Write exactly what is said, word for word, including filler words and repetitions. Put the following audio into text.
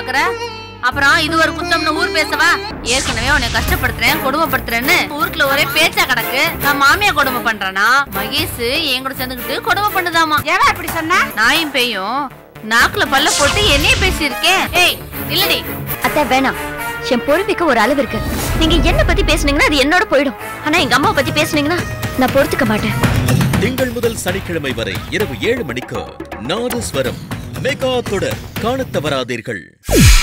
பாக்குற? அப்புறம் இது ஒரு குத்தம்னு ஊர் பேசவா? ஏற்கனவே உன்னை கஷ்டப்படுத்துறேன் கொடுமைப்படுத்துறேன்னு ஊருக்குள்ள ஒரே பேச்சா கிடக்கு. நான் மாமியா கொடுமை பண்றேன்னா மகேஷ் என் கூட சேர்ந்துக்கிட்டு கொடுமை பண்ணுதாமா. ஏன் இப்படி சொன்ன? நாயும் பேயும் நாக்குல பல்ல போட்டு என்னையே பேசியிருக்கேன். ஏய் இல்லடி அத்தை வேணாம், என் பொறுப்புக்கு ஒரு அளவு இருக்கு. நீங்க என்ன பத்தி பேசுனீங்கன்னா அது என்னோட போயிடும். ஆனா எங்க அம்மாவை பத்தி பேசுனீங்கன்னா நான் பொறுத்துக்க மாட்டேன். திங்கள் முதல் சனிக்கிழமை வரை இரவு ஏழு மணிக்கு நாதஸ்வரம் மெகா தொடர் காண தவறாதீர்கள்.